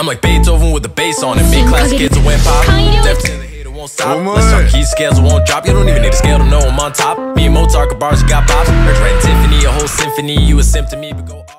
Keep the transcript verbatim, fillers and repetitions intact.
I'm like Beethoven with the bass on it. Big class kids who went pop. Deaf to the hater won't stop. Let's talk key scales won't drop. You don't even need a scale to know I'm on top. Me and Mozart, bars, you got pops. Heard Tiffany, a whole symphony. You a simp to me, but go off.